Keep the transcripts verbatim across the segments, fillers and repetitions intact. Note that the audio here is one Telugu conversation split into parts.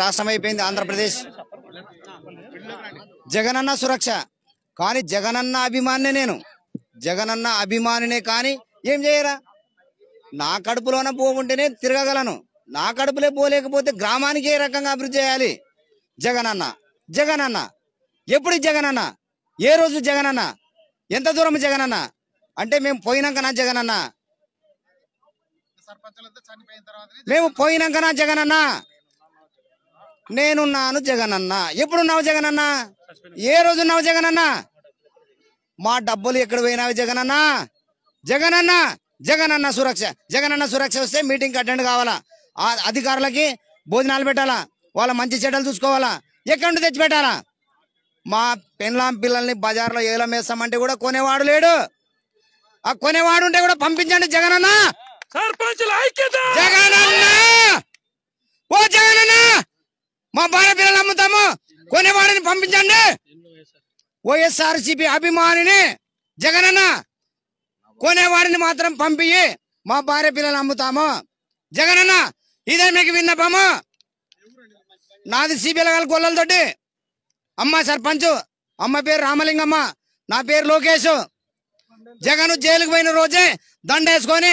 రాష్ట్రమైపోయింది ఆంధ్రప్రదేశ్. జగనన్న సురక్ష కానీ జగనన్న అభిమానినే నేను, జగనన్న అభిమానినే కానీ ఏం చేయరా? నా కడుపులోన పోగుంటేనే తిరగగలను, నా కడుపులే పోలేకపోతే గ్రామానికి ఏ రకంగా అభివృద్ధి చేయాలి? జగనన్న జగనన్న ఎప్పుడు జగనన్న, ఏ రోజు జగనన్న, ఎంత దూరం జగనన్న అంటే మేము పోయినాకనా జగనన్న, మేము పోయినాకనా జగనన్న, నేనున్నాను జగనన్న, ఎప్పుడున్నావు జగనన్న, ఏ రోజున్నావు జగనన్న, మా డబ్బులు ఎక్కడ పోయినావి జగనన్న, జగనన్న జగనన్న సురక్ష. జగనన్న సురక్ష వస్తే మీటింగ్కి అటెండ్ కావాలా, అధికారులకి భోజనాలు పెట్టాలా, వాళ్ళ మంచి చెడ్డలు చూసుకోవాలా, ఎక్కడి నుండి తెచ్చి పెట్టాలా? మా పెన్లాం పిల్లల్ని బజార్లో ఏలం వేస్తామంటే కూడా కొనేవాడు లేడు, ఆ కొనేవాడు ఉంటే కూడా పంపించండి జగనన్న. జగనన్న ఓ జగనన్న మా భార్య పిల్లలు అమ్ముతాము, కొనేవాడిని పంపించండి. వైఎస్ఆర్సీపీ అభిమానిని జగనన్న, కొనేవాడిని మాత్రం పంపి మా భార్య పిల్లలు అమ్ముతాము జగనన్న, ఇదే మీకు విన్నపము. నాది సిబిఎల్ గొల్లలతోటి, అమ్మ సర్పంచ్, అమ్మ పేరు రామలింగమ్మ, నా పేరు లోకేష్. జగన్ జైలుకు పోయిన రోజే దండ వేసుకొని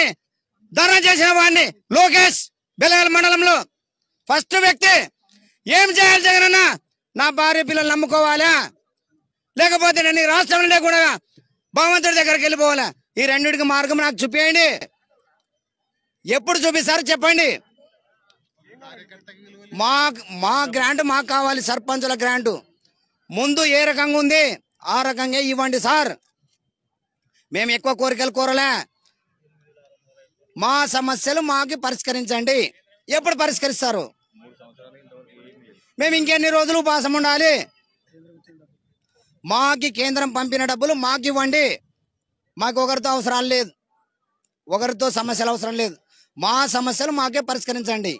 ధర్నా చేసిన వాడిని లోకేష్. బెలగల్ మండలంలో ఫస్ట్ వ్యక్తి. ఏం చేయాలి జగనన్న? నా భార్య పిల్లలు నమ్ముకోవాలా, లేకపోతే నేను ఈ రాష్ట్రం లేకుండా భగవంతుడి దగ్గరికి వెళ్ళిపోవాలా? ఈ రెండింటికి మార్గం నాకు చూపించండి. ఎప్పుడు చూపిస్తారు చెప్పండి? మా మా గ్రాంట్ మాకు కావాలి, సర్పంచుల గ్రాంటు ముందు ఏ రకంగా ఉంది ఆ రకంగా ఇవ్వండి సార్. మేము ఎక్కువ కోరికలు కోరలే, మా సమస్యలు మాకు పరిష్కరించండి. ఎప్పుడు పరిష్కరిస్తారు? మేము ఇంకెన్ని రోజులు ఉపాసం ఉండాలి? మాకి కేంద్రం పంపిన డబ్బులు మాకు ఇవ్వండి, మాకు ఒకరితో అవసరాలు లేదు, ఒకరితో సమస్యలు అవసరం లేదు, మా సమస్యలు మాకే పరిష్కరించండి.